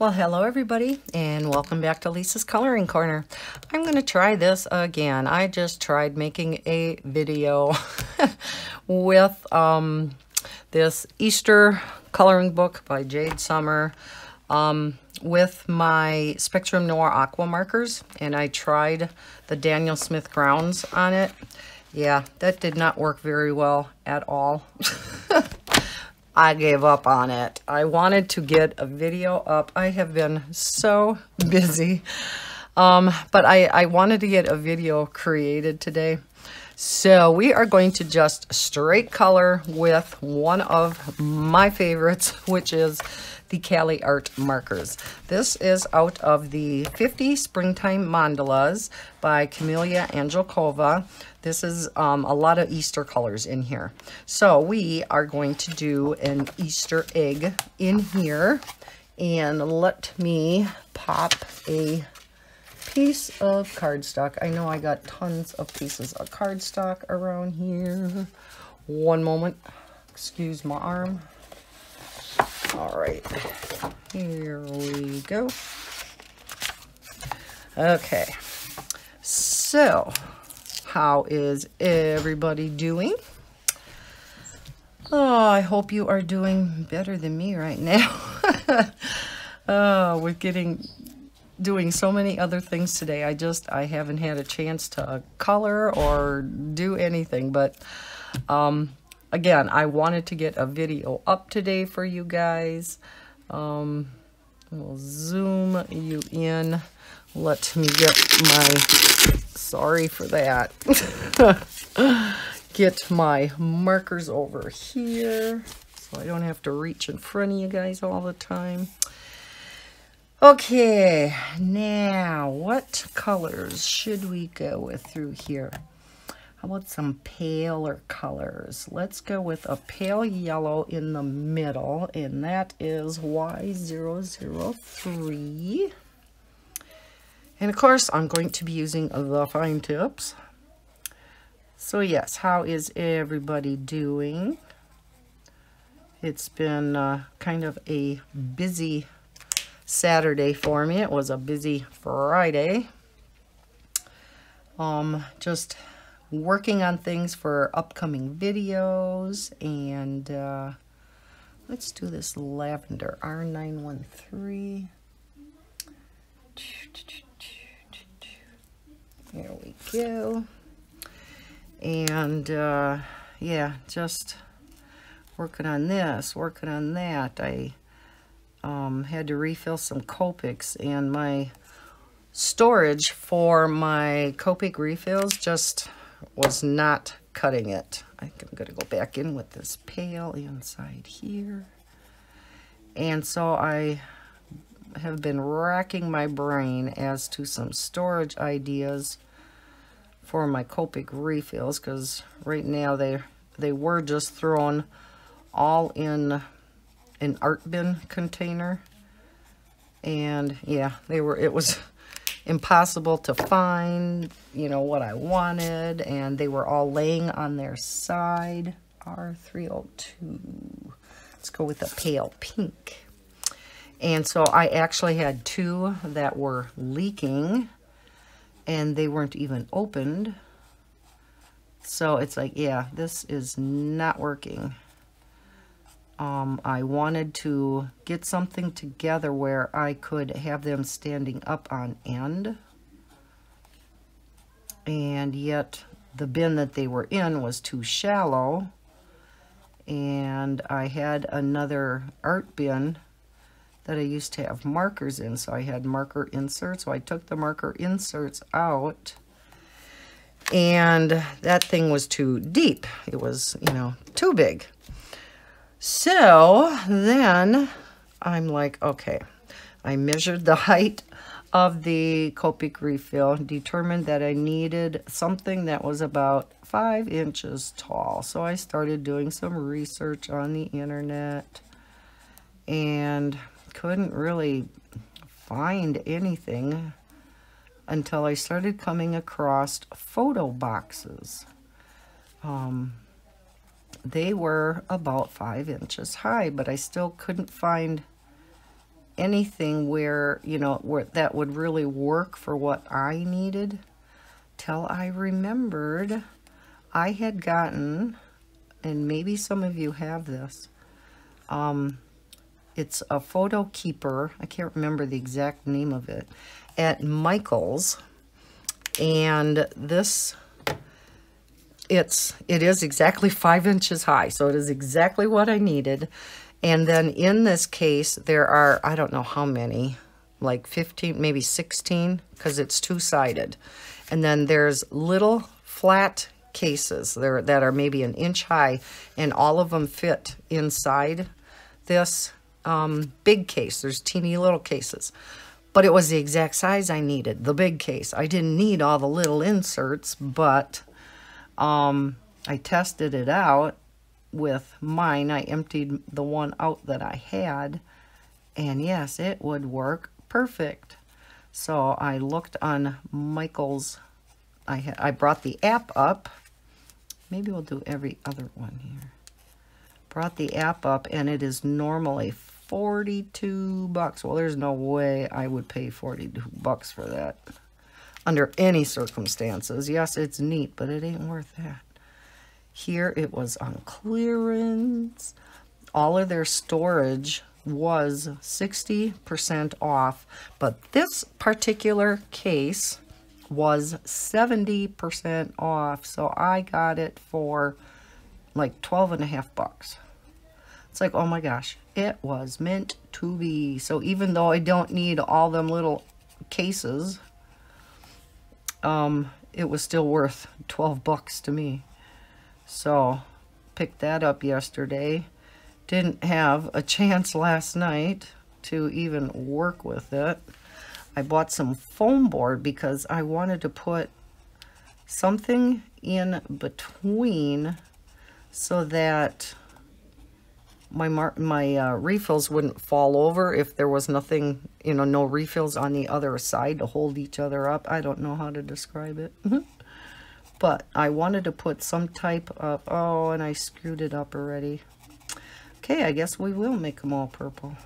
Well, hello everybody, and welcome back to Lisa's Coloring Corner. I'm gonna try this again. I just tried making a video with this Easter coloring book by Jade Summer with my Spectrum Noir aqua markers, and I tried the Daniel Smith grounds on it. Yeah, that did not work very well at all. I gave up on it. I wanted to get a video up. I have been so busy, but I wanted to get a video created today. So we are going to just straight color with one of my favorites, which is the Caliart markers. This is out of the 50 Springtime Mandalas by Kameliya Angelkova. This is a lot of Easter colors in here. So we are going to do an Easter egg in here. And let me pop a piece of cardstock. I know I got tons of pieces of cardstock around here. One moment. Excuse my arm. All right. Here we go. Okay. So, how is everybody doing? Oh, I hope you are doing better than me right now. Oh, we're doing so many other things today. I haven't had a chance to color or do anything, but again, I wanted to get a video up today for you guys. We'll zoom you in. Let me get my, sorry for that, get my markers over here so I don't have to reach in front of you guys all the time. Okay, now what colors should we go with through here? How about some paler colors? Let's go with a pale yellow in the middle, and that is Y003. And of course, I'm going to be using the fine tips. So yes, how is everybody doing? It's been kind of a busy Saturday for me. It was a busy Friday. Just working on things for upcoming videos, and let's do this lavender R913. There we go. And yeah, just working on this, working on that. I had to refill some Copics, and my storage for my Copic refills just was not cutting it. I think I'm going to go back in with this pale inside here. And so I have been racking my brain as to some storage ideas for my Copic refills, because right now they were just thrown all in an art bin container, and yeah, it was impossible to find, you know, what I wanted, and they were all laying on their side. R302. Let's go with a pale pink. And so I actually had two that were leaking, and they weren't even opened. So it's like, yeah, this is not working. I wanted to get something together where I could have them standing up on end, and yet the bin that they were in was too shallow, and I had another art bin that I used to have markers in, so I had marker inserts, so I took the marker inserts out, and that thing was too deep. It was, you know, too big. So then I'm like, okay, I measured the height of the Copic refill, determined that I needed something that was about 5 inches tall. So I started doing some research on the internet and couldn't really find anything until I started coming across photo boxes. They were about 5 inches high, but I still couldn't find anything where, you know, where that would really work for what I needed, till I remembered I had gotten, and maybe some of you have this, it's a photo keeper. I can't remember the exact name of it, at Michael's. And this, it is exactly 5 inches high, so it is exactly what I needed. And then in this case, there are, I don't know how many, like 15, maybe 16, because it's two-sided. And then there's little flat cases there that are maybe 1 inch high, and all of them fit inside this big case. There's teeny little cases. But it was the exact size I needed, the big case. I didn't need all the little inserts, but I tested it out with mine. I emptied the one out that I had, and yes, it would work perfect. So I looked on Michael's. I brought the app up. Maybe we'll do every other one here. Brought the app up, and it is normally $42. Well, there's no way I would pay $42 for that under any circumstances. Yes, it's neat, but it ain't worth that. Here it was on clearance. All of their storage was 60% off, but this particular case was 70% off. So I got it for like $12.50. It's like, oh my gosh, it was meant to be. So even though I don't need all them little cases, it was still worth $12 to me. So picked that up yesterday. Didn't have a chance last night to even work with it. I bought some foam board because I wanted to put something in between so that my refills wouldn't fall over if there was nothing, you know, no refills on the other side to hold each other up. I don't know how to describe it. But I wanted to put some type of, oh, and I screwed it up already. Okay, I guess we will make them all purple.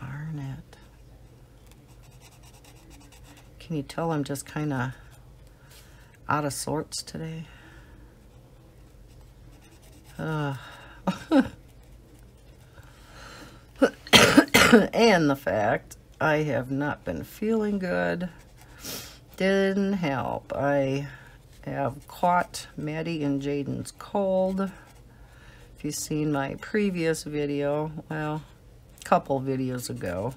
Darn it. Can you tell I'm just kind of out of sorts today? And the fact I have not been feeling good didn't help. I have caught Maddie and Jaden's cold. If you've seen my previous video, well, a couple videos ago,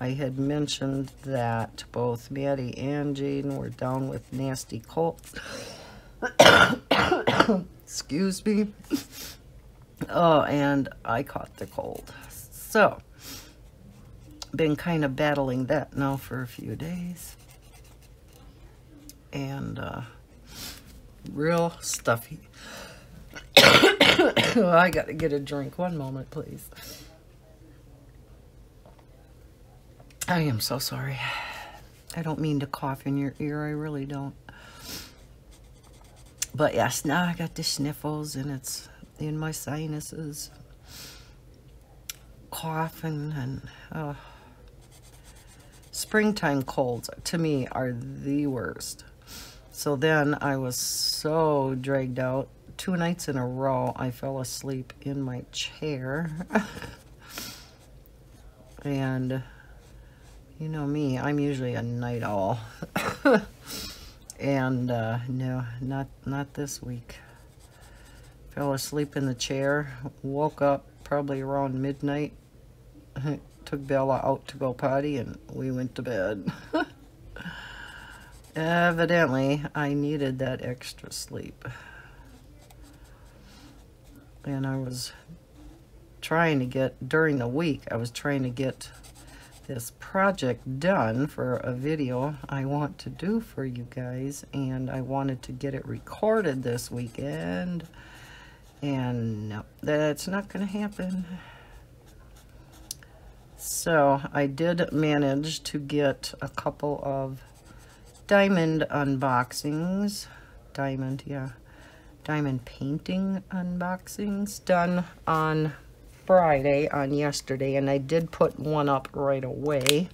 I had mentioned that both Maddie and Jaden were down with nasty cold. Excuse me. Oh, and I caught the cold. So, been kind of battling that now for a few days. And real stuffy. I gotta get a drink. One moment, please. I am so sorry. I don't mean to cough in your ear. I really don't. But yes, now I got the sniffles, and it's in my sinuses, coughing, and springtime colds to me are the worst. So then I was so dragged out. 2 nights in a row, I fell asleep in my chair. And you know me, I'm usually a night owl. And no, not this week. Fell asleep in the chair, woke up probably around midnight, took Bella out to go potty, and we went to bed. Evidently, I needed that extra sleep. And I was trying to get, during the week, I was trying to get this project done for a video I want to do for you guys, and I wanted to get it recorded this weekend. And no, that's not going to happen. So I did manage to get a couple of diamond unboxings. Diamond, yeah. Diamond painting unboxings done on Friday on yesterday, and I did put one up right away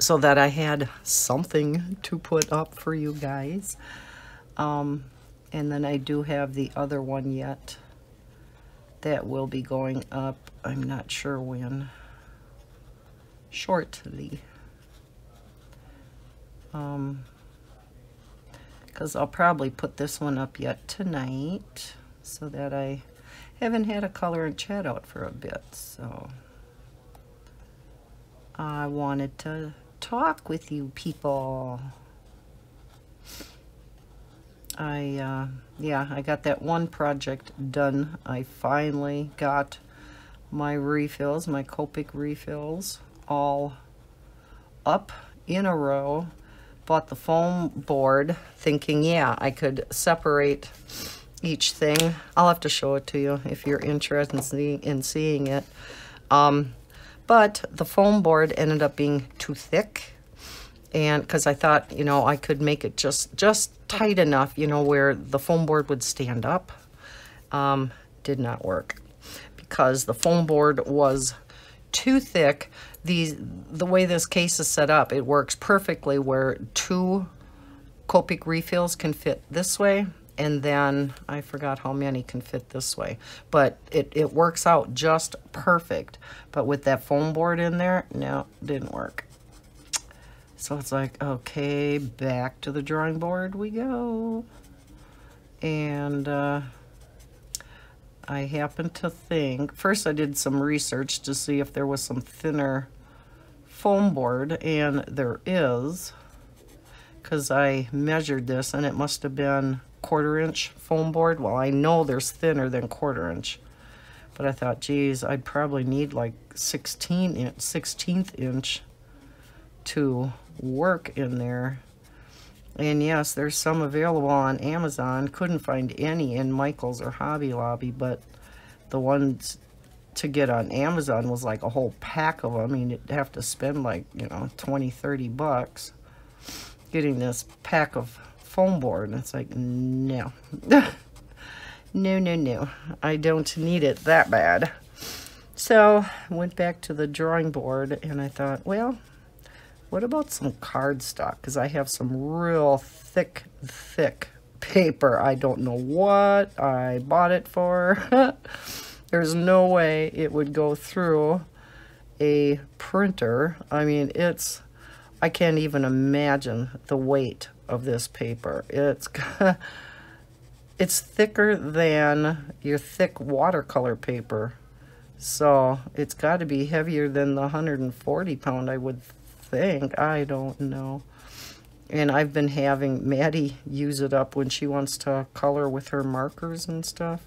so that I had something to put up for you guys. And then I do have the other one yet. That will be going up, I'm not sure when, shortly. Because I'll probably put this one up yet tonight, so that I haven't had a color and chat out for a bit. So I wanted to talk with you people. I got that one project done. I finally got my refills, my Copic refills, all up in a row. Bought the foam board thinking, yeah, I could separate each thing. I'll have to show it to you if you're interested in seeing it. But the foam board ended up being too thick. And because I thought, you know, I could make it just tight enough, you know, where the foam board would stand up. Did not work because the foam board was too thick. The way this case is set up, it works perfectly where two Copic refills can fit this way, and then I forgot how many can fit this way. But it works out just perfect. But with that foam board in there, no, didn't work. So it's like, okay, back to the drawing board we go. And I happen to think, first I did some research to see if there was some thinner foam board, and there is, because I measured this and it must have been 1/4 inch foam board. Well, I know there's thinner than 1/4 inch, but I thought, geez, I'd probably need like 16th inch to work in there. And yes, there's some available on Amazon. Couldn't find any in Michael's or Hobby Lobby, but the ones to get on Amazon was like a whole pack of them. I mean, you'd have to spend like, you know, 20-30 bucks getting this pack of foam board, and it's like, no. no, I don't need it that bad. So went back to the drawing board, and I thought, well, what about some cardstock? Because I have some real thick paper. I don't know what I bought it for. There's no way it would go through a printer. I mean, I can't even imagine the weight of this paper. It's thicker than your thick watercolor paper. So it's got to be heavier than the 140 pound, I would think. I don't know. And I've been having Maddie use it up when she wants to color with her markers and stuff.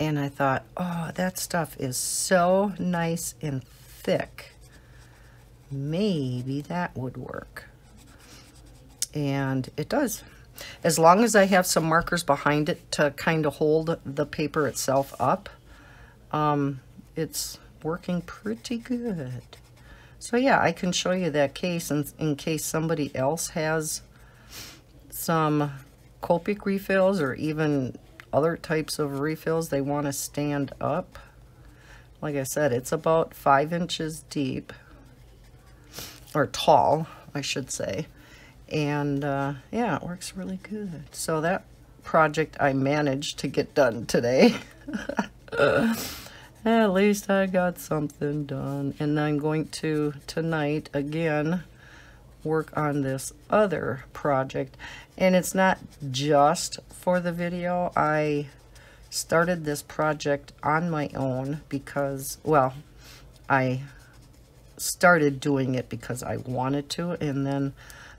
And I thought, oh, that stuff is so nice and thick. Maybe that would work. And it does. As long as I have some markers behind it to kind of hold the paper itself up, it's working pretty good. So yeah, I can show you that case in case somebody else has some Copic refills or even other types of refills they want to stand up. Like I said, it's about 5 inches deep, or tall, I should say. And yeah, it works really good. So that project I managed to get done today. At least I got something done. And I'm going to, tonight, again, work on this other project. And it's not just for the video. I started this project on my own because, well, I started doing it because I wanted to. And then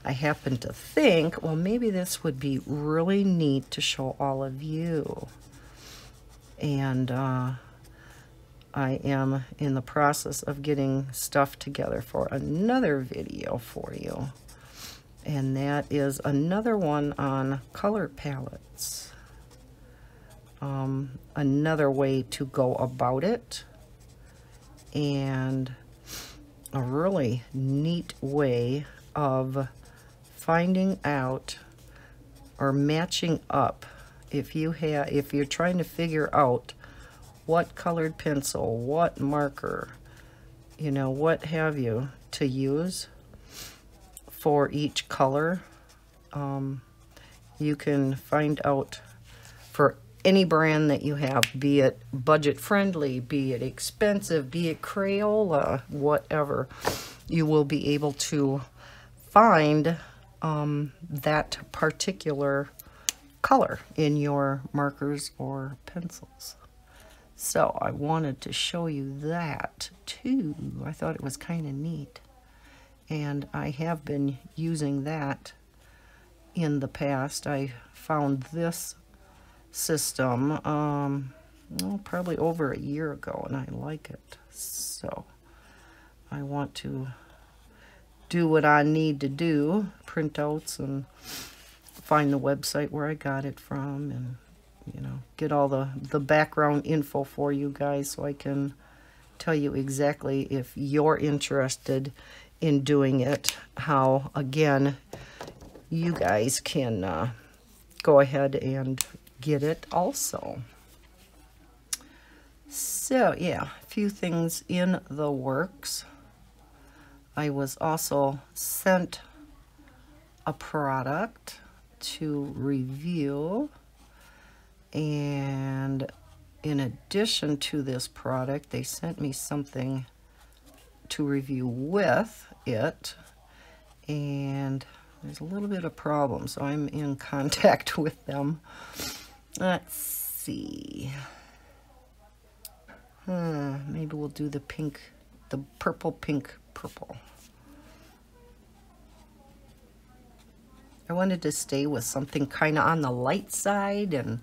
I happened to think, well, maybe this would be really neat to show all of you. And, I am in the process of getting stuff together for another video for you. And that is another one on color palettes. Another way to go about it. And a really neat way of finding out or matching up if you're trying to figure out what colored pencil, what marker, you know, what have you, to use for each color. You can find out for any brand that you have, be it budget friendly, be it expensive, be it Crayola, whatever, you will be able to find that particular color in your markers or pencils. So I wanted to show you that too. I thought it was kind of neat. And I have been using that in the past. I found this system well, probably over a year ago, and I like it. So I want to do what I need to do, printouts, and find the website where I got it from, and you know, get all the background info for you guys, so I can tell you exactly, if you're interested in doing it, how again you guys can go ahead and get it also. So yeah, a few things in the works. I was also sent a product to review, and in addition to this product, they sent me something to review with it, and there's a little bit of problem, so I'm in contact with them. Let's see. Maybe we'll do the pink, the purple, pink, purple. I wanted to stay with something kind of on the light side and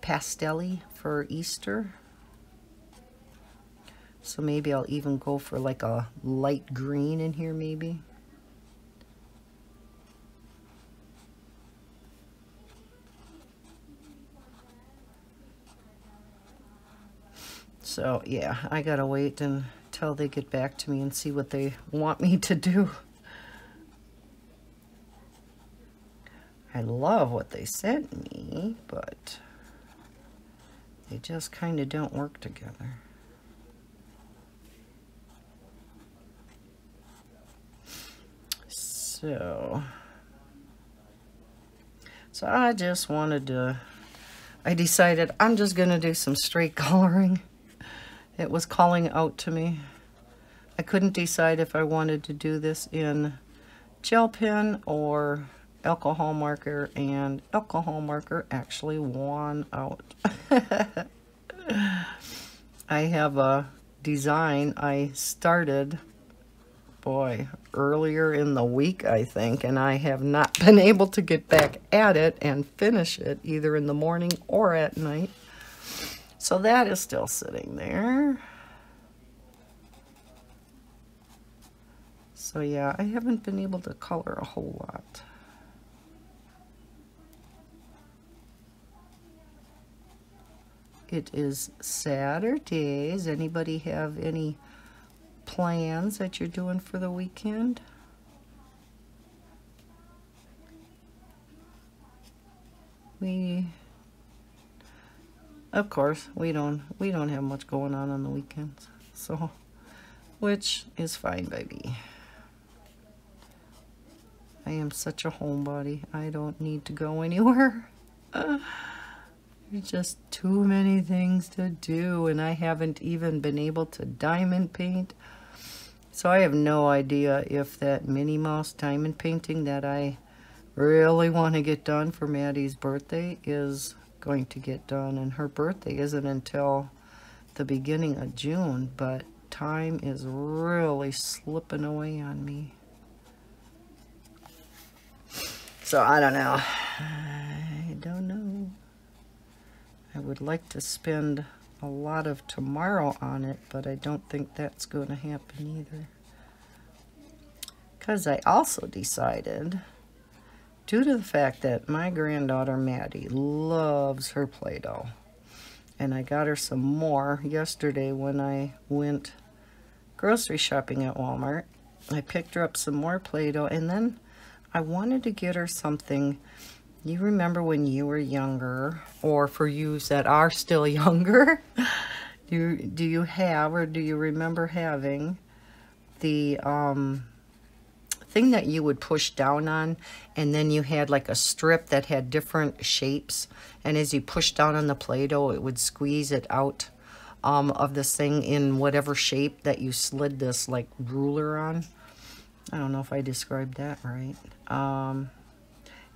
pastel-y for Easter. So maybe I'll even go for like a light green in here maybe. So yeah, I gotta wait until they get back to me and see what they want me to do. I love what they sent me, but they just kind of don't work together. So I just wanted to, I decided I'm just gonna do some straight coloring. It was calling out to me. I couldn't decide if I wanted to do this in gel pen or alcohol marker, and alcohol marker actually won out. I have a design I started, boy, earlier in the week, I think, and I have not been able to get back at it and finish it either in the morning or at night. So that is still sitting there. So yeah, I haven't been able to color a whole lot. It is Saturday. Does anybody have any plans that you're doing for the weekend? Of course, we don't have much going on the weekends, so, which is fine, baby. I am such a homebody. I don't need to go anywhere. Just too many things to do, and I haven't even been able to diamond paint, so I have no idea if that Minnie Mouse diamond painting that I really want to get done for Maddie's birthday is going to get done. And her birthday isn't until the beginning of June, but time is really slipping away on me, so I don't know. I would like to spend a lot of tomorrow on it, but I don't think that's going to happen either. Because I also decided, due to the fact that my granddaughter Maddie loves her Play-Doh, and I got her some more yesterday when I went grocery shopping at Walmart, I picked her up some more Play-Doh, and then I wanted to get her something. You remember when you were younger, or for yous that are still younger, Do you have, or do you remember having the thing that you would push down on, and then you had like a strip that had different shapes, and as you pushed down on the Play-Doh, it would squeeze it out of this thing in whatever shape that you slid this like ruler on? I don't know if I described that right.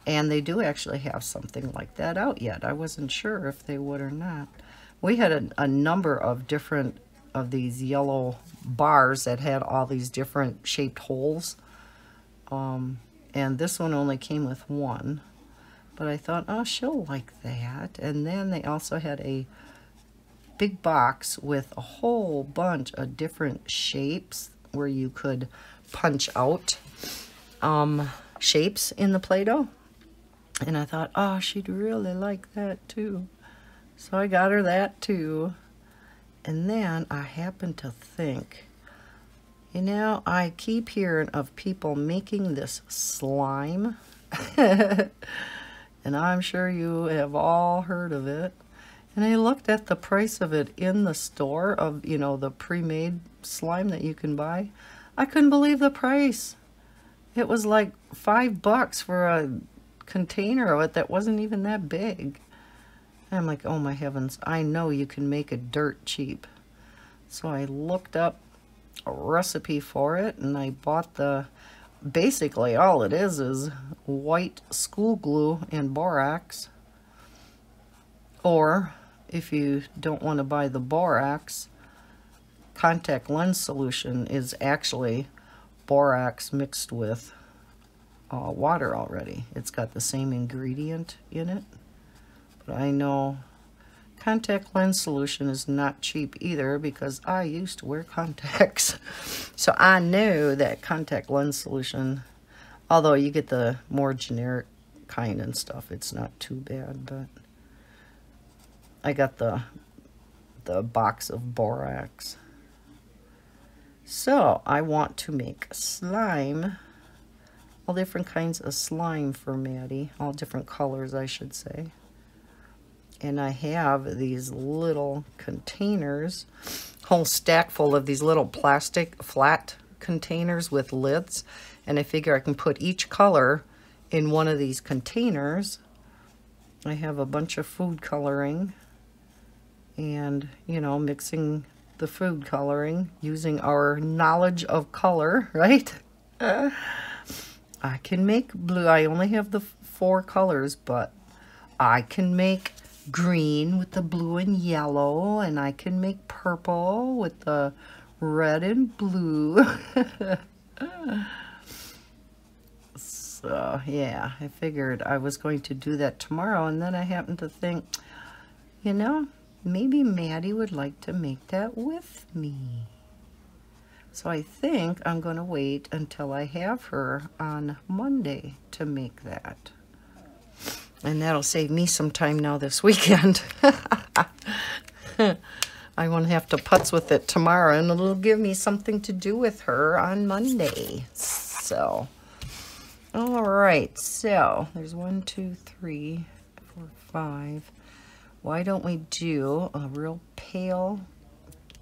And they do actually have something like that out yet. I wasn't sure if they would or not. We had a number of different of these yellow bars that had all these different shaped holes. And this one only came with one, but I thought, oh, she'll like that. And then they also had a big box with a whole bunch of different shapes where you could punch out shapes in the Play-Doh. And I thought, oh, she'd really like that too. So I got her that too. And then I happened to think, you know, I keep hearing of people making this slime. And I'm sure you have all heard of it. And I looked at the price of it in the store of, you know, the pre-made slime that you can buy. I couldn't believe the price. It was like $5 for a container of it that wasn't even that big. And I'm like, oh my heavens, I know you can make it dirt cheap. So I looked up a recipe for it, and I bought the, basically all it is white school glue and borax. Or if you don't want to buy the borax, contact lens solution is actually borax mixed with water already. It's got the same ingredient in it. But I know contact lens solution is not cheap either, because I used to wear contacts. So I know that contact lens solution, although you get the more generic kind and stuff, it's not too bad. But I got the box of borax. So I want to make slime, all different kinds of slime for Maddie, all different colors I should say. And I have these little containers, whole stack full of these little plastic flat containers with lids, and I figure I can put each color in one of these containers. I have a bunch of food coloring, and you know, mixing the food coloring using our knowledge of color, right? I can make blue. I only have the 4 colors, but I can make green with the blue and yellow, and I can make purple with the red and blue. So yeah, I figured I was going to do that tomorrow, and then I happened to think, you know, maybe Maddie would like to make that with me. So I think I'm going to wait until I have her on Monday to make that. And that'll save me some time now this weekend. I won't have to putz with it tomorrow, and it'll give me something to do with her on Monday. So, all right. So there's 1, 2, 3, 4, 5. Why don't we do a real pale,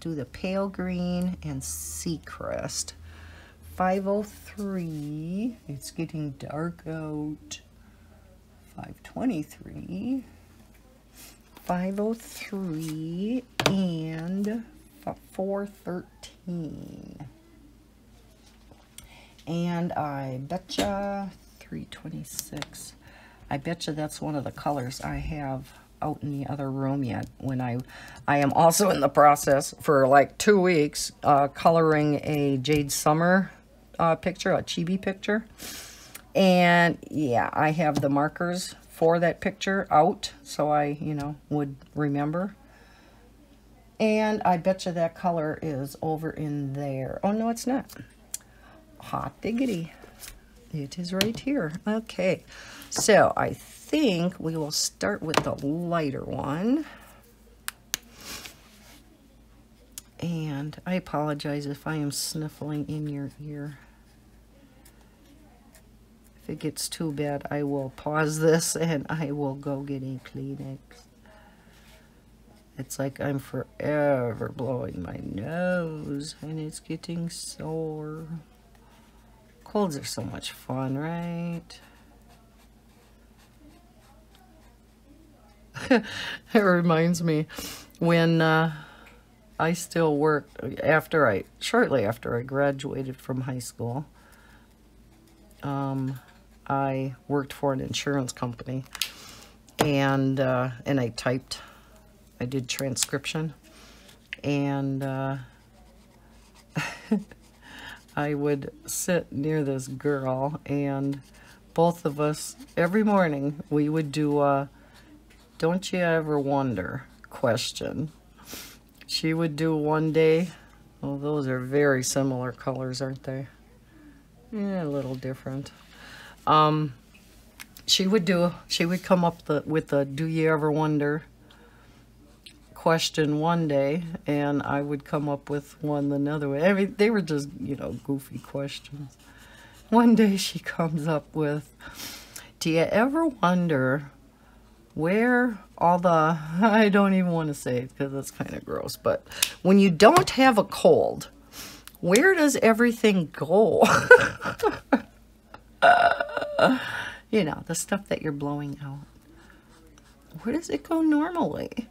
do the pale green and Seacrest. 5:03, it's getting dark out. 5:23, 5:03, and 4:13. And I betcha 3:26. I betcha that's one of the colors I have out in the other room yet. When I am also in the process for like 2 weeks coloring a Jade Summer picture, a chibi picture. And yeah, I have the markers for that picture out, so I, you know, would remember. And I bet you that color is over in there. Oh no, it's not. Hot diggity, it is right here. Okay, so I think we will start with the lighter one. And I apologize if I am sniffling in your ear. If it gets too bad, I will pause this and I will go get a Kleenex. It's like I'm forever blowing my nose and it's getting sore. Colds are so much fun, right? It reminds me when I still worked shortly after I graduated from high school. I worked for an insurance company, and I typed. I did transcription, and I would sit near this girl, and both of us, every morning, we would do a "Don't you ever wonder?" question. She would do one day. Oh, those are very similar colors, aren't they? Yeah, a little different. She would come up with a "Do you ever wonder?" question one day, and I would come up with one another way. I mean, they were just, you know, goofy questions. One day she comes up with, "Do you ever wonder where all the," I don't even want to say it because that's kind of gross, but "when you don't have a cold, where does everything go?" You know, the stuff that you're blowing out. Where does it go normally?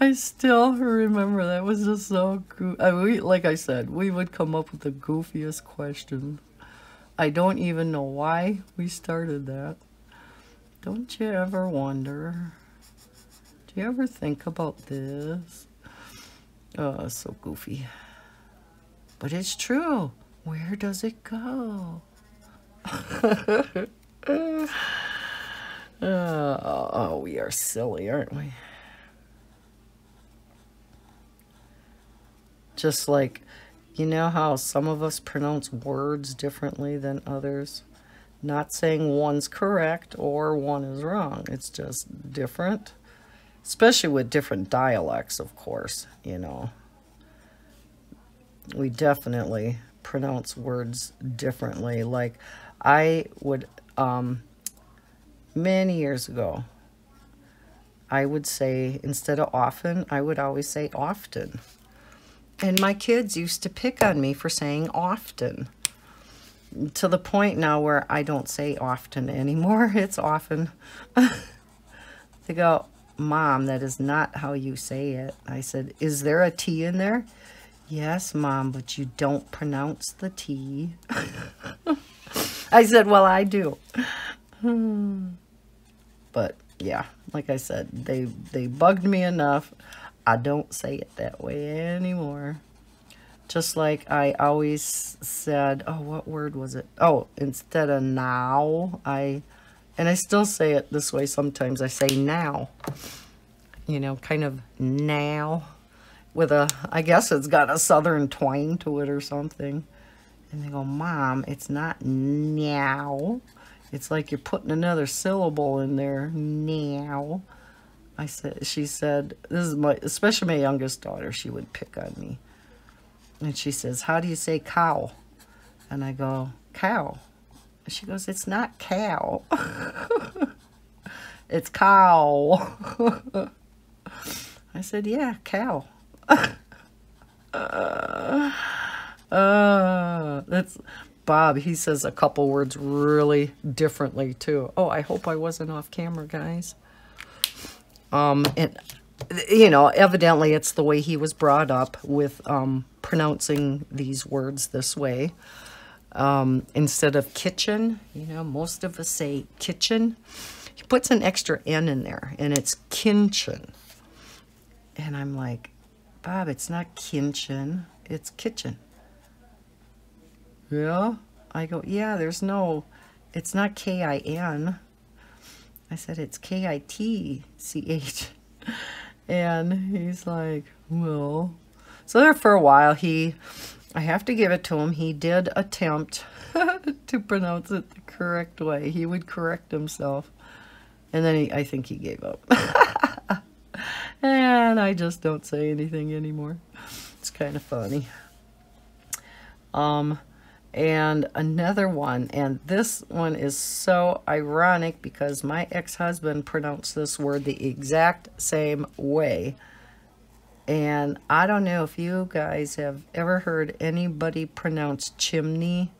I still remember that was just so goofy. Like I said, we would come up with the goofiest questions. I don't even know why we started that. Don't you ever wonder? Do you ever think about this? Oh, so goofy. But it's true. Where does it go? Oh, we are silly, aren't we? Just like, you know how some of us pronounce words differently than others? Not saying one's correct or one is wrong. It's just different. Especially with different dialects, of course, you know. We definitely pronounce words differently. Like, I would, many years ago, I would say, instead of often, I would always say often. And my kids used to pick on me for saying often. To the point now where I don't say often anymore. It's often. They go, "Mom, that is not how you say it." I said, "Is there a T in there?" "Yes, Mom, but you don't pronounce the T." I said, "Well, I do." But yeah, like I said, they bugged me enough. I don't say it that way anymore. Just like I always said, oh, what word was it? Oh, instead of now, and I still say it this way sometimes, I say now. You know, kind of now. With a, I guess it's got a southern twang to it or something. And they go, "Mom, it's not now. It's like you're putting another syllable in there, now." I said, she said, this is my, especially my youngest daughter, she would pick on me. And she says, "How do you say cow?" And I go, "Cow." She goes, "It's not cow." "It's cow." I said, "Yeah, cow." That's Bob. He says a couple words really differently too. Oh, I hope I wasn't off camera, guys. And you know, evidently it's the way he was brought up with pronouncing these words this way. Instead of kitchen, you know, most of us say kitchen. He puts an extra N in there, and it's kitchen. And I'm like, "Bob, it's not kitchen, it's kitchen." "Yeah?" I go, "Yeah, there's no, it's not K-I-N. I said, it's K-I-T-C-H. And he's like, "Well." So there for a while, I have to give it to him, he did attempt to pronounce it the correct way. He would correct himself. And then I think he gave up. And I just don't say anything anymore. It's kind of funny. and another one. And this one is so ironic because my ex-husband pronounced this word the exact same way. And I don't know if you guys have ever heard anybody pronounce chimney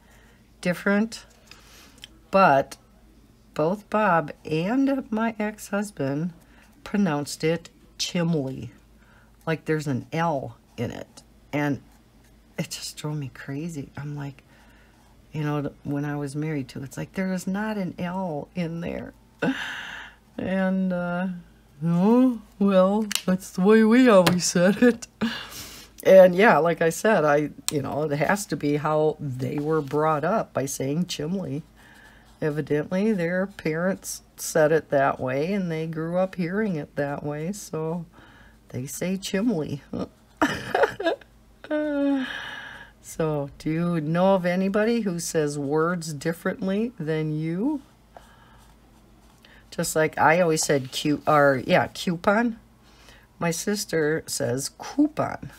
different, but both Bob and my ex-husband pronounced it chimley, like there's an L in it. And it just drove me crazy. I'm like, you know, when I was married to, it's like, there is not an L in there. And, oh, well, that's the way we always said it. And yeah, like I said, you know, it has to be how they were brought up, by saying chimley. Evidently, their parents said it that way, and they grew up hearing it that way, so they say chimley. So, do you know of anybody who says words differently than you? Just like I always said coupon. My sister says coupon,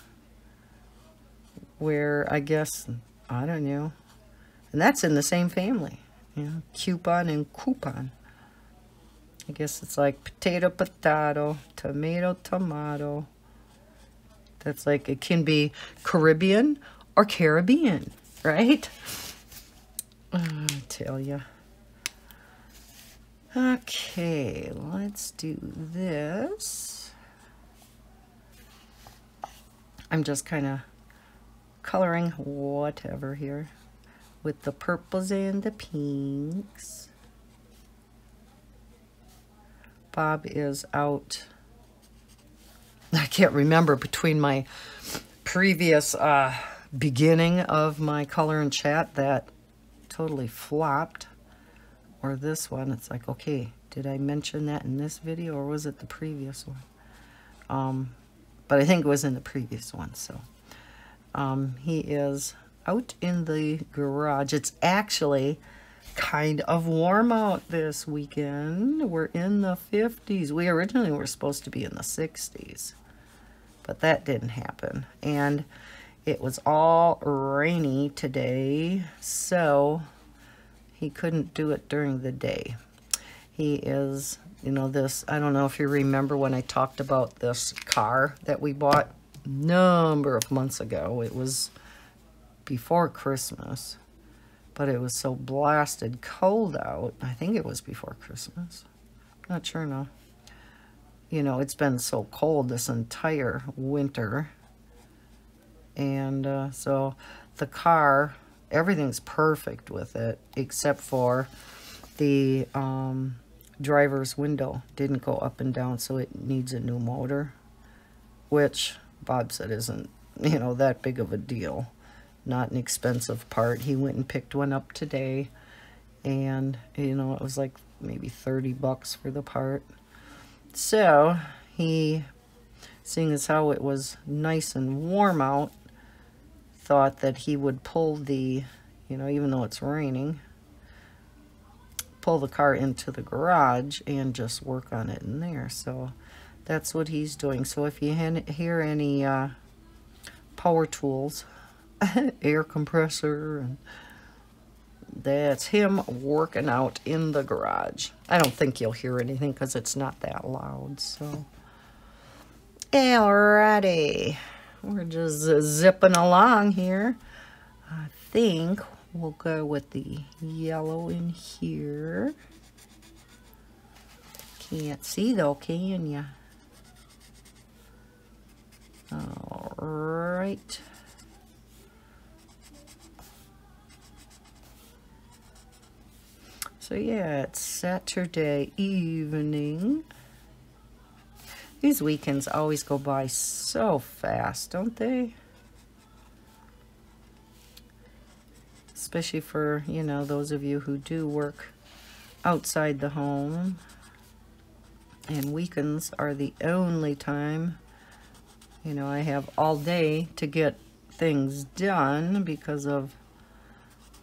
where I guess, I don't know. And that's in the same family. You know, coupon and coupon. I guess it's like potato, potato, tomato, tomato. That's like, it can be Caribbean or Caribbean, right? I tell ya. Okay, let's do this. I'm just kind of coloring whatever here with the purples and the pinks. Bob is out. I can't remember between my previous beginning of my color and chat that totally flopped, or this one. It's like, okay, did I mention that in this video, or was it the previous one? But I think it was in the previous one. So he is out in the garage. It's actually kind of warm out this weekend. We're in the 50s. We originally were supposed to be in the 60s, but that didn't happen. And it was all rainy today, so he couldn't do it during the day. He is, you know, this, I don't know if you remember when I talked about this car that we bought a number of months ago. It was before Christmas, but it was so blasted cold out. I think it was before Christmas. I'm not sure now. You know, it's been so cold this entire winter. And so the car, everything's perfect with it, except for the driver's window didn't go up and down, so it needs a new motor, which Bob said isn't, you know, that big of a deal. Not an expensive part. He went and picked one up today, and you know, it was like maybe 30 bucks for the part. So he, seeing as how it was nice and warm out, thought that he would pull the, you know, even though it's raining, pull the car into the garage and just work on it in there. So that's what he's doing. So if you hear any power tools, air compressor, and that's him working out in the garage. I don't think you'll hear anything because it's not that loud. So alrighty, we're just zipping along here. I think we'll go with the yellow in here. Can't see though, can ya? Alright. So yeah, it's Saturday evening. These weekends always go by so fast, don't they? Especially for, you know, those of you who do work outside the home. And weekends are the only time, you know, I have all day to get things done because of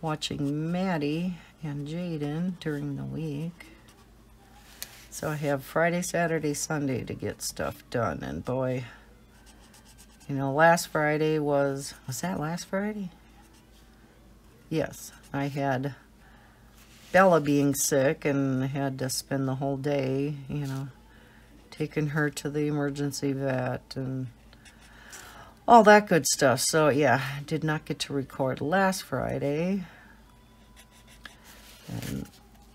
watching Maddie and Jaden during the week. So I have Friday, Saturday, Sunday to get stuff done. And boy, you know, last Friday was that last Friday? yes, I had Bella being sick and had to spend the whole day, you know, taking her to the emergency vet and all that good stuff. So yeah, did not get to record last Friday. And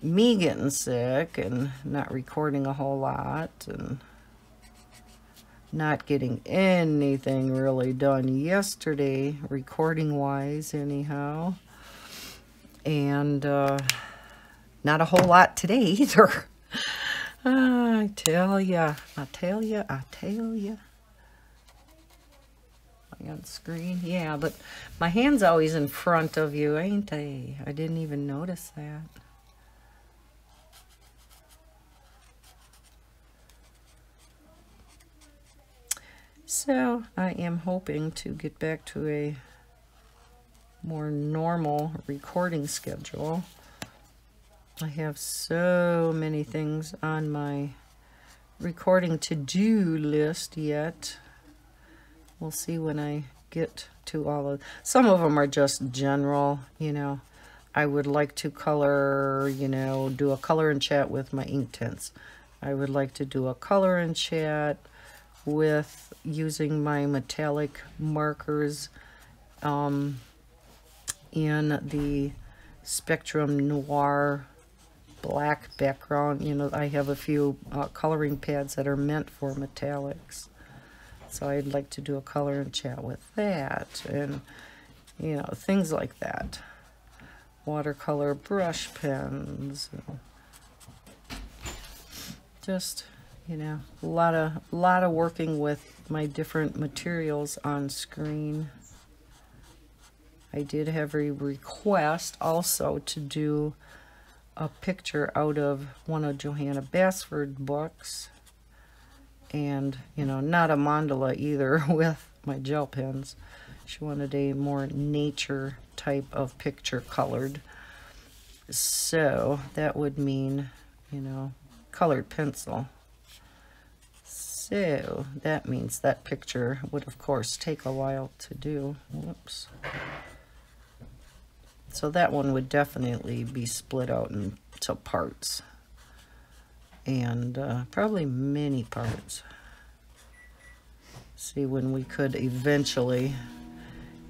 me getting sick and not recording a whole lot and not getting anything really done yesterday, recording wise anyhow. And not a whole lot today either. I tell ya, I tell ya, I tell ya. I got the screen. Yeah, but my hand's always in front of you, ain't they? I didn't even notice that. So I am hoping to get back to a more normal recording schedule. I have so many things on my recording to-do list yet. We'll see when I get to all of some of them are just general, you know. I would like to color, you know, do a color and chat with my ink tints. I would like to do a color and chat with using my metallic markers in the Spectrum Noir black background. You know, I have a few coloring pads that are meant for metallics. So I'd like to do a color and chat with that and, you know, things like that. Watercolor brush pens. Just, you know, a lot of working with my different materials on screen. I did have a request also to do a picture out of one of Johanna Basford books. And, you know, not a mandala either with my gel pens. She wanted a more nature type of picture colored. So that would mean, you know, colored pencil. So that means that picture would, of course, take a while to do. Whoops. So that one would definitely be split out into parts. And probably many parts. See when we could eventually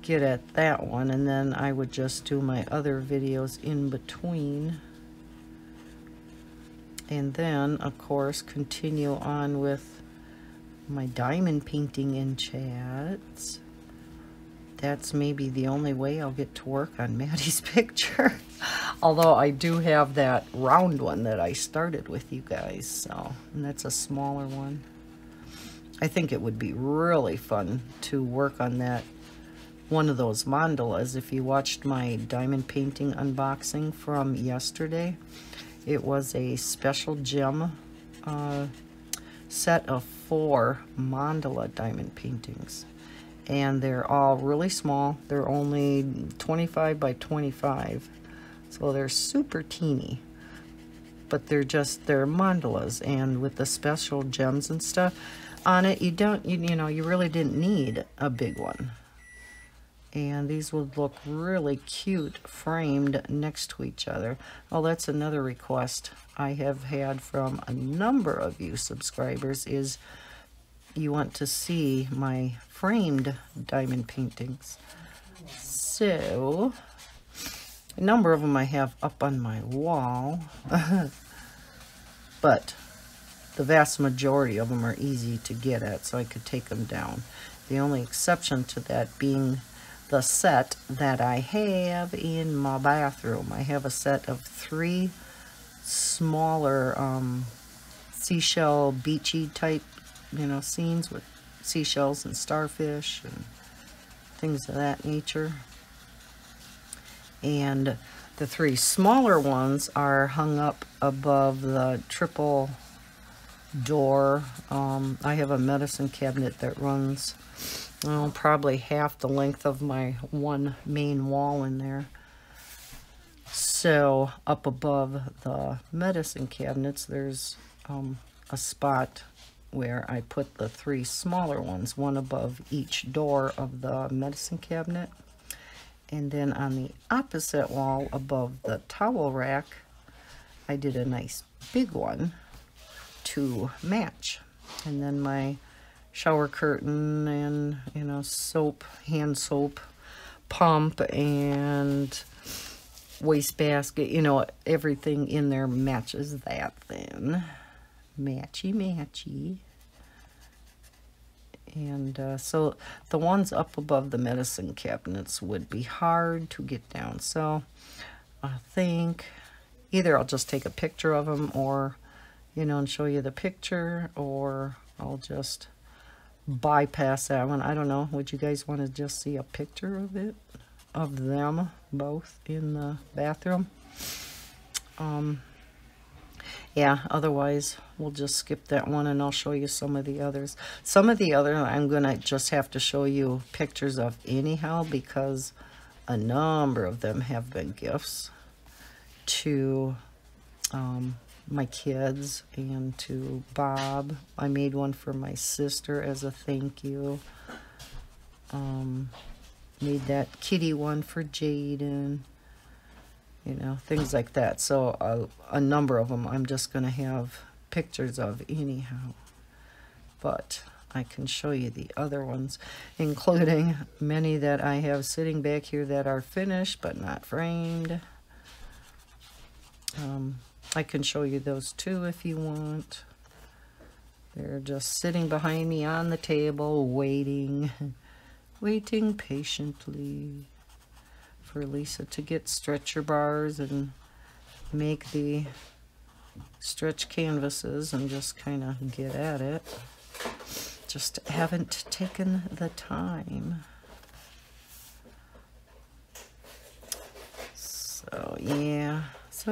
get at that one, and then I would just do my other videos in between. And then, of course, continue on with my diamond painting and chats. That's maybe the only way I'll get to work on Maddie's picture. Although I do have that round one that I started with you guys, so, and that's a smaller one. I think it would be really fun to work on that, one of those mandalas. If you watched my diamond painting unboxing from yesterday, it was a special gem set of 4 mandala diamond paintings. And they're all really small. They're only 25 by 25. So they're super teeny, but they're mandalas. And with the special gems and stuff on it, you know, you really didn't need a big one. And these would look really cute framed next to each other. Oh, that's another request I have had from a number of you subscribers is you want to see my framed diamond paintings. So, a number of them I have up on my wall, but the vast majority of them are easy to get at, so I could take them down. The only exception to that being the set that I have in my bathroom. I have a set of 3 smaller seashell beachy type, you know, scenes with seashells and starfish and things of that nature. And the 3 smaller ones are hung up above the triple door. I have a medicine cabinet that runs probably half the length of my one main wall in there. So up above the medicine cabinets, there's a spot where I put the 3 smaller ones, one above each door of the medicine cabinet. And then on the opposite wall above the towel rack, I did a nice big one to match. And then my shower curtain and, you know, soap, hand soap, pump, and wastebasket, you know, everything in there matches that then. Matchy, matchy. And so the ones up above the medicine cabinets would be hard to get down. So I think either I'll just take a picture of them, or, you know, and show you the picture, or I'll just bypass that one. I don't know. Would you guys want to just see a picture of it, of them both in the bathroom? Yeah, otherwise we'll just skip that one, and I'll show you some of the others. Some of the other I'm gonna just have to show you pictures of anyhow, because a number of them have been gifts to my kids and to Bob. I made one for my sister as a thank you. Made that kitty one for Jaden. You know, things like that. So a number of them I'm just going to have pictures of anyhow. But I can show you the other ones, including many that I have sitting back here that are finished but not framed. I can show you those too if you want. They're just sitting behind me on the table waiting, waiting patiently for Lisa to get stretcher bars and make the stretch canvases and just kind of get at it. Just haven't taken the time. So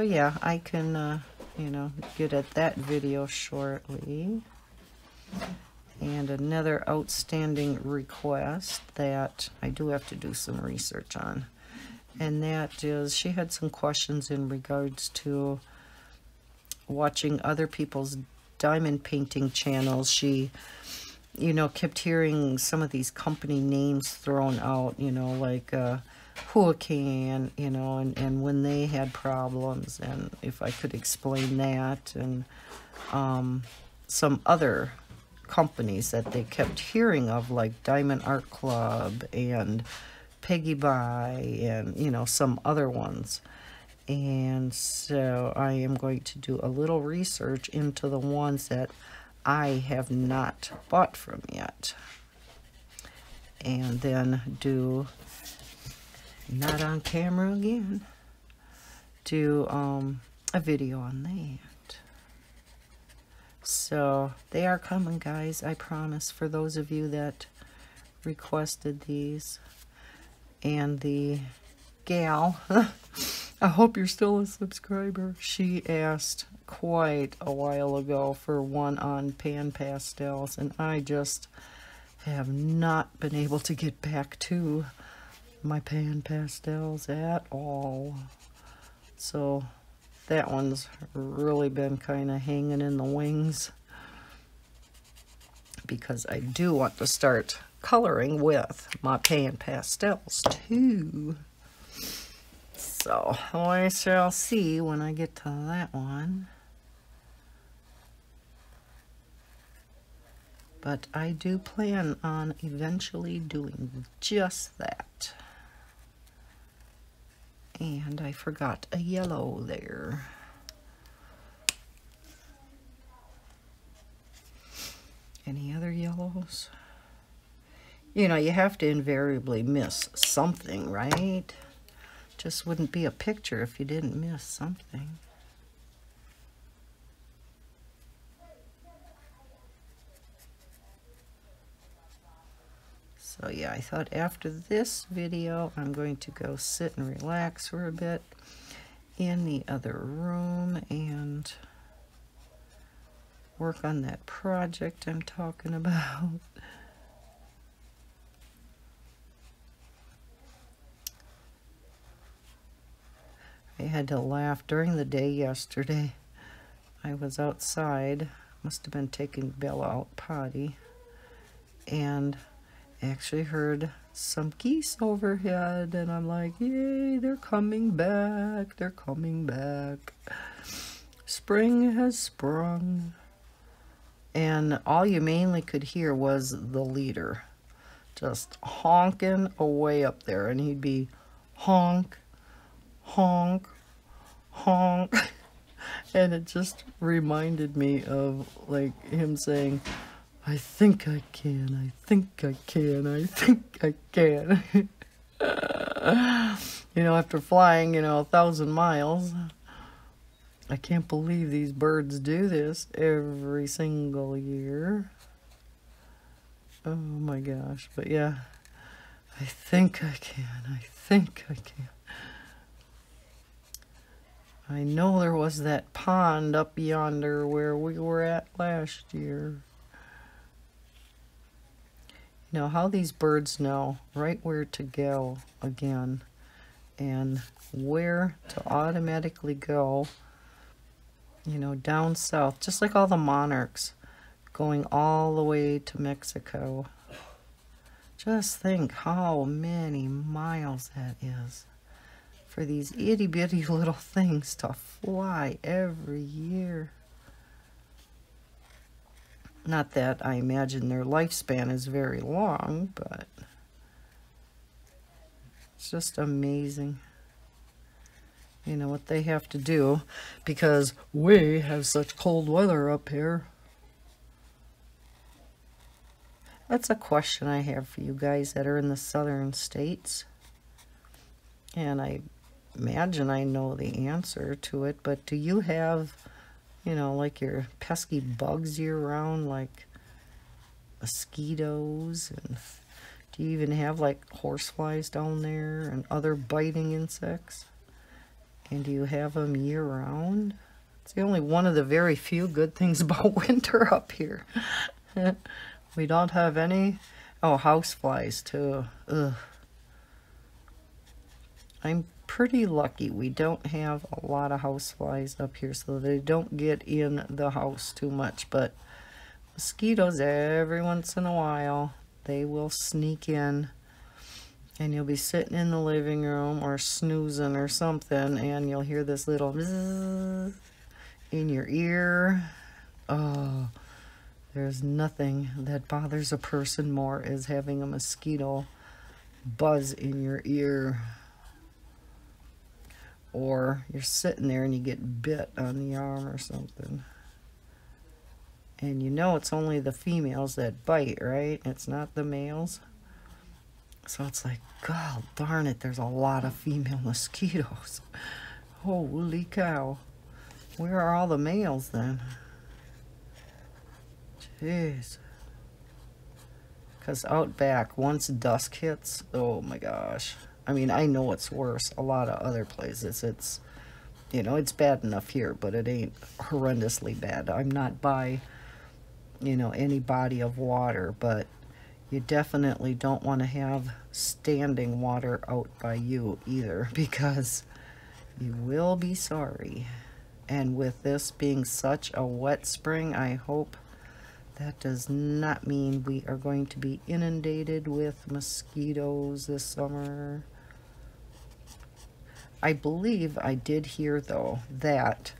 yeah, I can, you know, get at that video shortly. And another outstanding request that I do have to do some research on. And that is, she had some questions in regards to watching other people's diamond painting channels. She, you know, kept hearing some of these company names thrown out, you know, like Huacan, you know, and when they had problems, and if I could explain that, and some other companies that they kept hearing of, like Diamond Art Club and Peggy Buy, and, you know, some other ones. And so I am going to do a little research into the ones that I have not bought from yet, and then do, not on camera again, do a video on that. So they are coming, guys, I promise, for those of you that requested these. And the gal, I hope you're still a subscriber, she asked quite a while ago for one on pan pastels, and I just have not been able to get back to my pan pastels at all. So that one's really been kind of hanging in the wings, because I do want to start coloring with my pan pastels too. So I shall see when I get to that one. But I do plan on eventually doing just that. And I forgot a yellow there. Any other yellows? You know, you have to invariably miss something, right? Just wouldn't be a picture if you didn't miss something. So yeah, I thought after this video, I'm going to go sit and relax for a bit in the other room and work on that project I'm talking about. I had to laugh during the day yesterday. I was outside, must have been taking Bella out potty, and actually heard some geese overhead, and I'm like, yay, they're coming back, they're coming back. Spring has sprung. And all you mainly could hear was the leader just honking away up there, and he'd be honk, honk, honk. And it just reminded me of like him saying, I think I can, I think I can, I think I can. You know, after flying, you know, 1,000 miles, I can't believe these birds do this every single year. Oh my gosh. But yeah, I think I can, I think I can. I know there was that pond up yonder where we were at last year. You know how these birds know right where to go again and where to automatically go, you know, down south, just like all the monarchs going all the way to Mexico. Just think how many miles that is for these itty bitty little things to fly every year. Not that I imagine their lifespan is very long, but it's just amazing, you know, what they have to do because we have such cold weather up here. That's a question I have for you guys that are in the southern states. And I imagine I know the answer to it, but do you have, you know, like your pesky bugs year-round, like mosquitoes? And do you even have like horseflies down there and other biting insects? And do you have them year-round? It's the only one of the very few good things about winter up here. We don't have any. Oh, houseflies too. Ugh. I'm pretty lucky we don't have a lot of houseflies up here, so they don't get in the house too much. But mosquitoes, every once in a while, they will sneak in. And you'll be sitting in the living room or snoozing or something, and you'll hear this little bzzz in your ear. Oh, there's nothing that bothers a person more is having a mosquito buzz in your ear. Or you're sitting there and you get bit on the arm or something. And you know it's only the females that bite, right? It's not the males. So it's like, God darn it, there's a lot of female mosquitoes. Holy cow. Where are all the males then? Jeez. Because out back, once dusk hits, oh my gosh. I mean, I know it's worse a lot of other places. It's, you know, it's bad enough here, but it ain't horrendously bad. I'm not by, you know, any body of water, but you definitely don't want to have standing water out by you either, because you will be sorry. And with this being such a wet spring, I hope that does not mean we are going to be inundated with mosquitoes this summer. I believe I did hear, though, that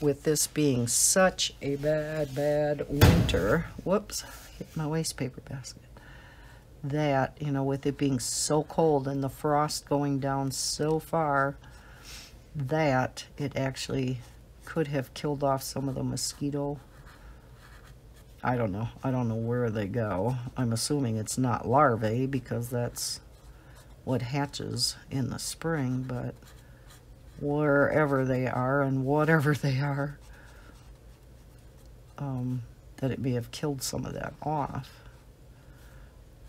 with this being such a bad, bad winter, whoops, hit my waste paper basket, that, you know, with it being so cold and the frost going down so far, that it actually could have killed off some of the mosquito. I don't know. I don't know where they go. I'm assuming it's not larvae because that's what hatches in the spring, but wherever they are and whatever they are, that it may have killed some of that off.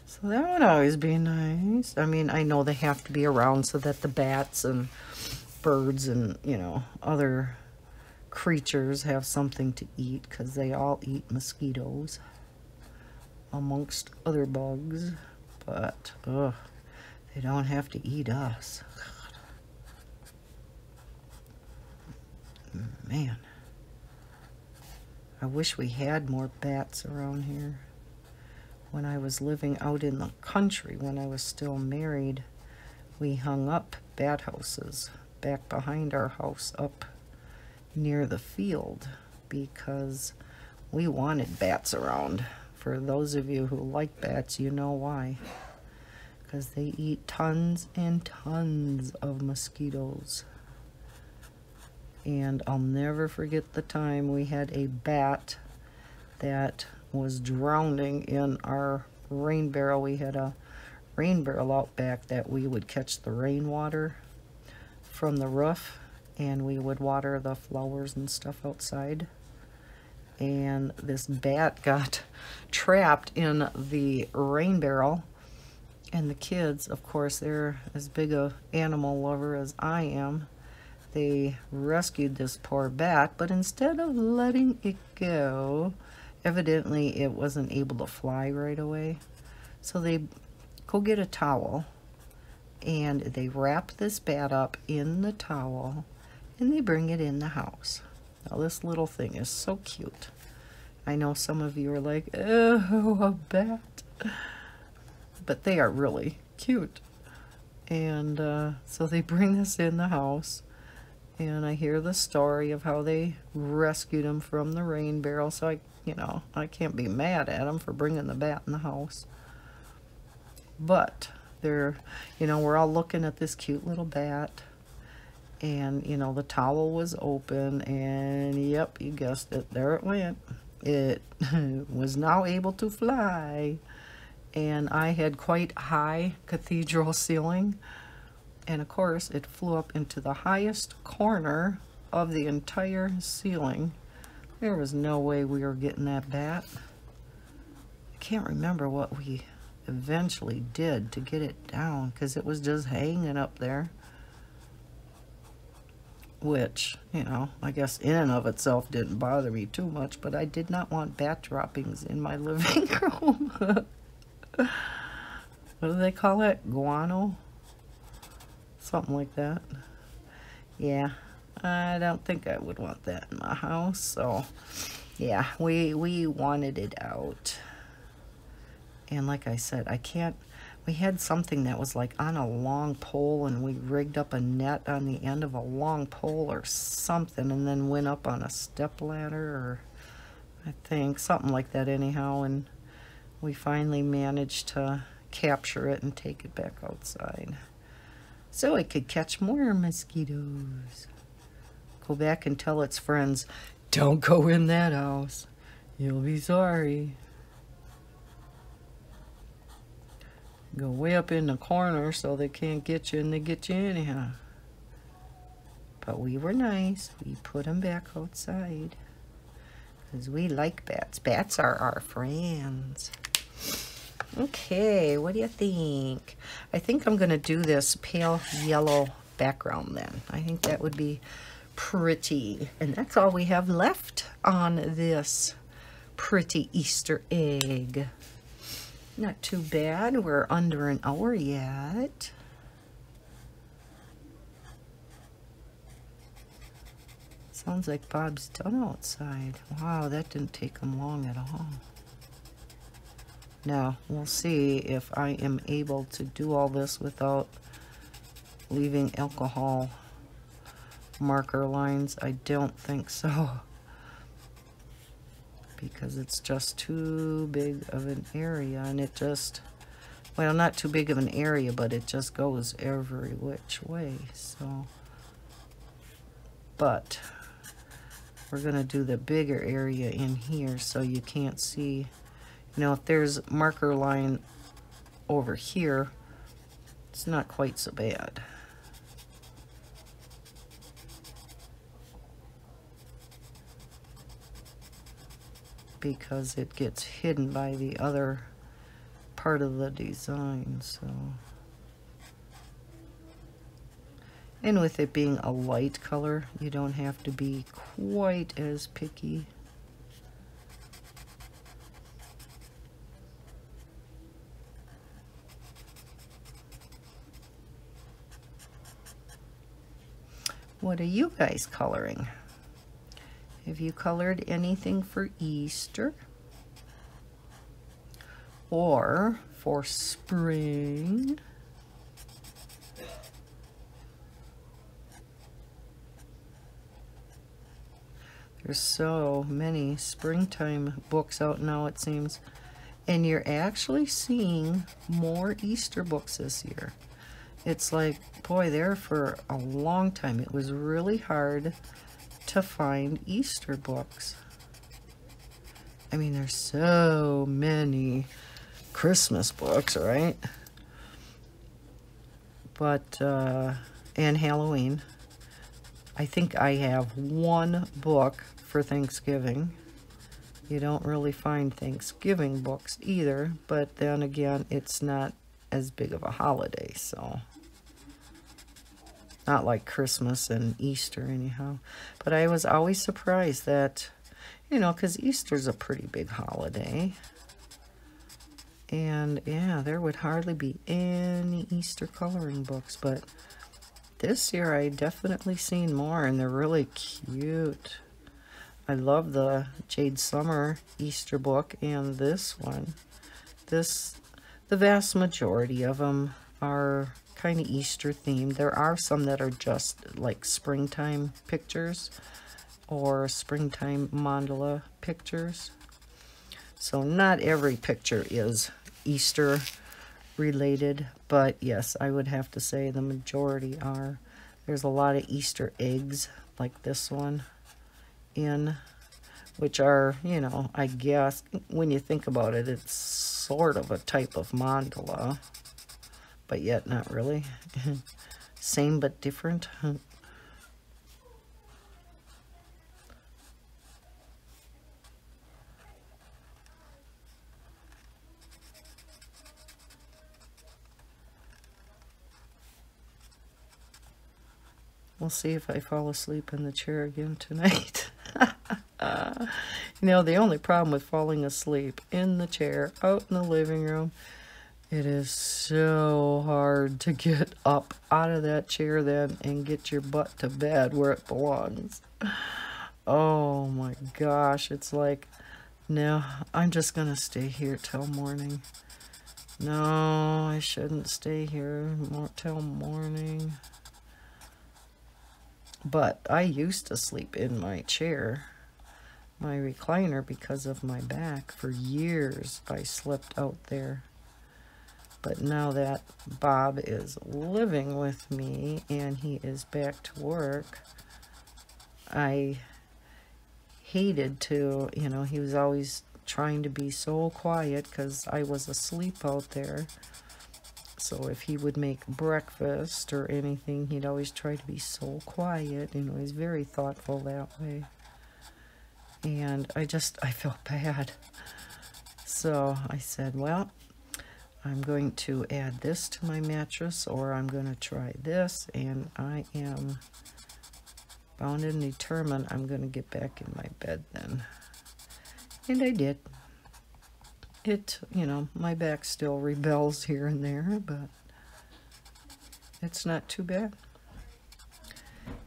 So that would always be nice. I mean, I know they have to be around so that the bats and birds and, you know, other creatures have something to eat, because they all eat mosquitoes amongst other bugs, but they don't have to eat us. God. Man, I wish we had more bats around here. when I was living out in the country, when I was still married, we hung up bat houses back behind our house up near the field because we wanted bats around. For those of you who like bats, you know why. Because they eat tons and tons of mosquitoes. And I'll never forget the time we had a bat that was drowning in our rain barrel. We had a rain barrel out back that we would catch the rainwater from the roof, and we would water the flowers and stuff outside. And this bat got trapped in the rain barrel, and the kids, of course, they're as big an animal lover as I am. They rescued this poor bat, but instead of letting it go, evidently it wasn't able to fly right away. So they go get a towel, and they wrap this bat up in the towel, and they bring it in the house. Now this little thing is so cute. I know some of you are like, oh, a bat. But they are really cute. And so they bring this in the house. And I hear the story of how they rescued him from the rain barrel. So I can't be mad at them for bringing the bat in the house. But they're, we're all looking at this cute little bat. And, the towel was open, and yep, you guessed it, there it went. It was now able to fly. And I had quite high cathedral ceiling. And of course, it flew up into the highest corner of the entire ceiling. There was no way we were getting that bat. I can't remember what we eventually did to get it down, because it was just hanging up there. Which, I guess in and of itself didn't bother me too much, but I did not want bat droppings in my living room. What do they call it? Guano? Something like that. Yeah, I don't think I would want that in my house. So, yeah, we wanted it out. And like I said, we had something that was like on a long pole, and we rigged up a net on the end of a long pole or something, and then went up on a step ladder, or I think something like that anyhow, and we finally managed to capture it and take it back outside so it could catch more mosquitoes. Go back and tell its friends, don't go in that house, you'll be sorry. Go way up in the corner so they can't get you, and they get you anyhow. But we were nice. We put them back outside because we like bats. Bats are our friends. Okay, what do you think? I think I'm going to do this pale yellow background then. I think that would be pretty. And that's all we have left on this pretty Easter egg. Not too bad. We're under an hour yet. Sounds like Bob's done outside. Wow, that didn't take him long at all. Now, we'll see if I am able to do all this without leaving alcohol marker lines. I don't think so, because it's just too big of an area, and it just, well, not too big of an area, but it just goes every which way. So, but we're gonna do the bigger area in here so you can't see, if there's marker line over here, it's not quite so bad. Because it gets hidden by the other part of the design. So, and with it being a light color, you don't have to be quite as picky. What are you guys coloring? Have you colored anything for Easter? or for spring. There's so many springtime books out now, it seems. And you're actually seeing more Easter books this year. It's like, boy, there for a long time, it was really hard to find Easter books. I mean, there's so many Christmas books, right? But, and Halloween. I think I have one book for Thanksgiving. You don't really find Thanksgiving books either, but then again, it's not as big of a holiday, so. Not like Christmas and Easter anyhow. But I was always surprised that, you know, because Easter's a pretty big holiday. And yeah, there would hardly be any Easter coloring books, but this year I definitely seen more, and they're really cute. I love the Jade Summer Easter book and this one. The vast majority of them are kind of Easter themed. There are some that are just like springtime pictures or springtime mandala pictures. So not every picture is Easter related, but yes, I would have to say the majority are. There's a lot of Easter eggs like this one in, which are, you know, I guess when you think about it, it's sort of a type of mandala, but yet not really. Same but different. We'll see if I fall asleep in the chair again tonight. You know, the only problem with falling asleep in the chair out in the living room, it is so hard to get up out of that chair then and get your butt to bed where it belongs. Oh my gosh, it's like, no, I'm just gonna stay here till morning. No, I shouldn't stay here till morning. But I used to sleep in my chair, my recliner, because of my back. For years, I slept out there. But now that Bob is living with me and he is back to work, I hated to, you know, he was always trying to be so quiet because I was asleep out there. So if he would make breakfast or anything, he'd always try to be so quiet. You know, he's very thoughtful that way. And I felt bad. So I said, well, I'm going to add this to my mattress, or I'm going to try this. And I am bound and determined I'm going to get back in my bed then. And I did. It, you know, my back still rebels here and there, but it's not too bad.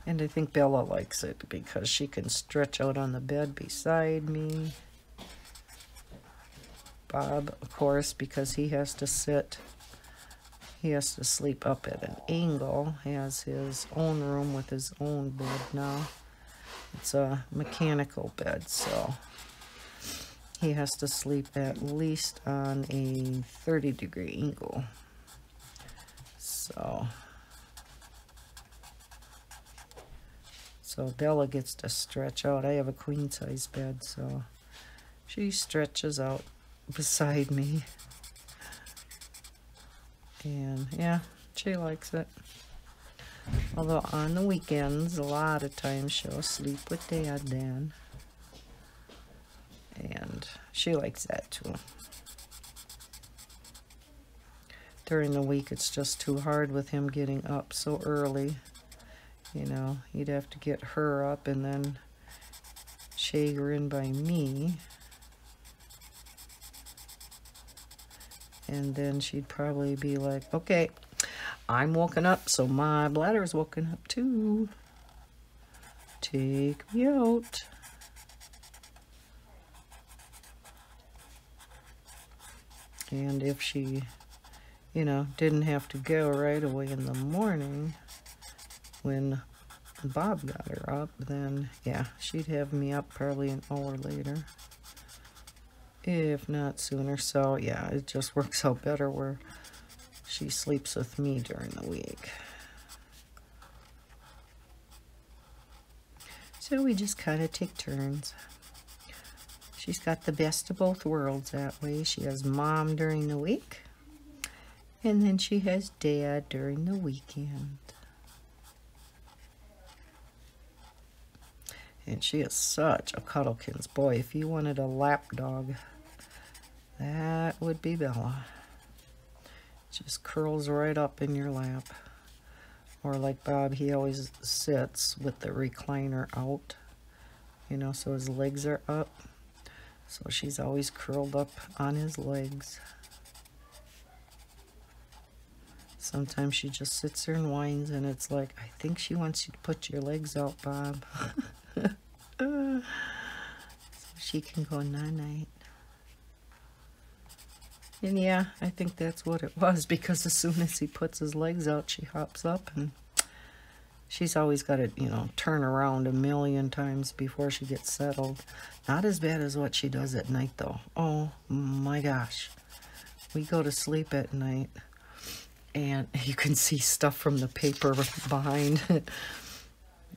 And I think Bella likes it because she can stretch out on the bed beside me. Bob, of course, because he has to sit, he has to sleep up at an angle, has his own room with his own bed now. It's a mechanical bed, so he has to sleep at least on a 30-degree angle. So Bella gets to stretch out. I have a queen-size bed, so she stretches out beside me. And yeah, she likes it. Although on the weekends, a lot of times she'll sleep with Dad then. And she likes that too. During the week, it's just too hard with him getting up so early. You know, you'd have to get her up and then shake her in by me. And then she'd probably be like, okay, I'm woken up, so my bladder's woken up too. Take me out. And if she, you know, didn't have to go right away in the morning when Bob got her up, then yeah, she'd have me up probably an hour later, if not sooner. So yeah, it just works out better where she sleeps with me during the week. So we just kind of take turns. She's got the best of both worlds that way. She has mom during the week, and then she has dad during the weekend. And she is such a cuddlekins. Boy, if you wanted a lap dog, that would be Bella. Just curls right up in your lap. Or like Bob, he always sits with the recliner out, you know, so his legs are up. So she's always curled up on his legs. Sometimes she just sits there and whines, and it's like, I think she wants you to put your legs out, Bob. So she can go night-night. And yeah, I think that's what it was, because as soon as he puts his legs out, she hops up, and she's always got to, you know, turn around a million times before she gets settled. Not as bad as what she does at night, though. Oh my gosh. We go to sleep at night, and you can see stuff from the paper behind.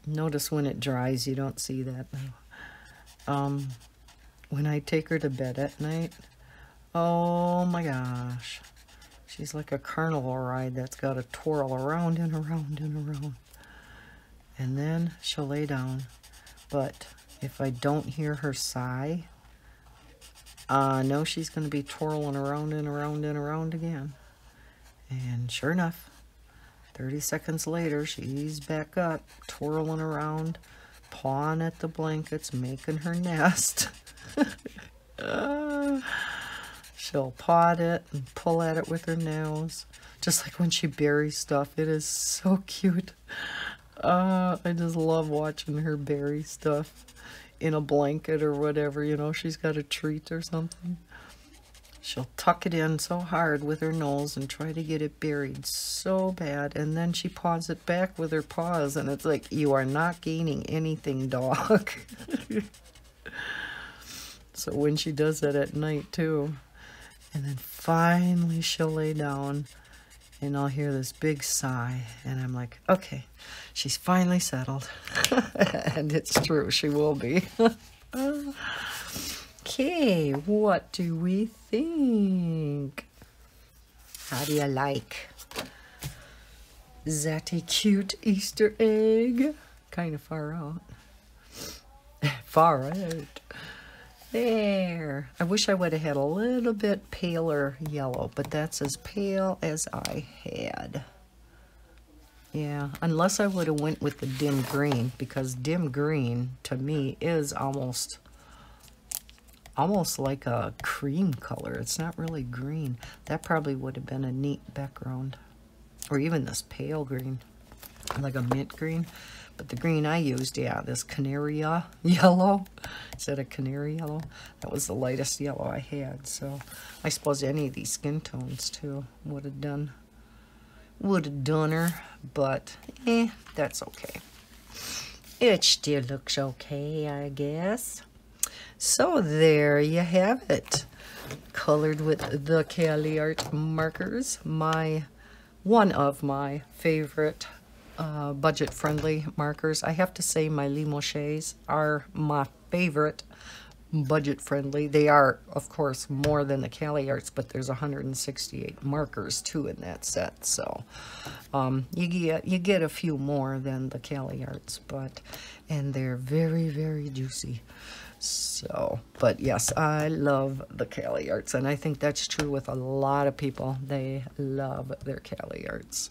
Notice when it dries, you don't see that now. When I take her to bed at night, oh my gosh, she's like a carnival ride that's got to twirl around and around and around, and then she'll lay down. But if I don't hear her sigh, I know she's going to be twirling around and around and around again. And sure enough, 30 seconds later, she's back up, twirling around, pawing at the blankets, making her nest. She'll paw at it and pull at it with her nails, just like when she buries stuff. It is so cute. I just love watching her bury stuff in a blanket or whatever, you know, she's got a treat or something. She'll tuck it in so hard with her nose and try to get it buried so bad, and then she paws it back with her paws, and it's like, you are not gaining anything, dog. So when she does that at night too, and then finally she'll lay down, and I'll hear this big sigh, and I'm like, okay, she's finally settled. And it's true, she will be. Okay, what do we think? How do you like? Is that a cute Easter egg? Kind of far out. Far out. There. I wish I would have had a little bit paler yellow, but that's as pale as I had. Yeah, unless I would have went with the dim green, because dim green to me is almost like a cream color. It's not really green. That probably would have been a neat background, or even this pale green, like a mint green. But the green I used, yeah, this canary yellow. Is that a canary yellow? That was the lightest yellow I had. So I suppose any of these skin tones too would have done her, but that's okay. It still looks okay, I guess. So there you have it, colored with the Caliart markers, one of my favorite budget-friendly markers. I have to say my Limochets are my favorite budget-friendly. They are, of course, more than the Caliarts, but there's 168 markers too in that set, so you get a few more than the Caliarts, and they're very, very juicy. So, but yes, I love the Caliarts, and I think that's true with a lot of people. They love their Caliarts.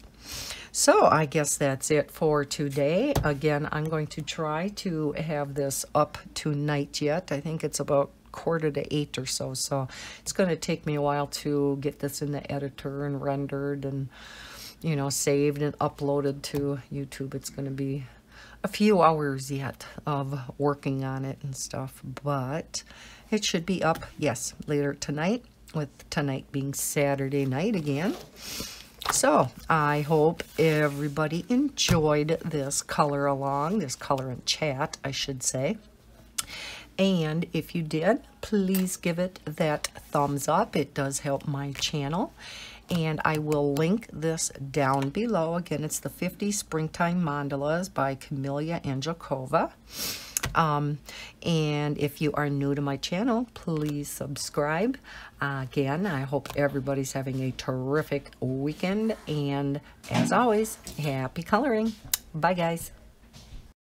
So I guess that's it for today. Again, I'm going to try to have this up tonight yet. I think it's about 7:45 or so, so it's going to take me a while to get this in the editor and rendered and, you know, saved and uploaded to YouTube. It's going to be a few hours yet of working on it and stuff, but it should be up, yes, later tonight. with tonight being Saturday night again. So I hope everybody enjoyed this color along, this color and chat, I should say. And if you did, please give it that thumbs up. It does help my channel. And I will link this down below. Again, it's the 50 Springtime Mandalas by Kameliya Angelkova. And if you are new to my channel, please subscribe. Again, I hope everybody's having a terrific weekend. And as always, happy coloring. Bye, guys.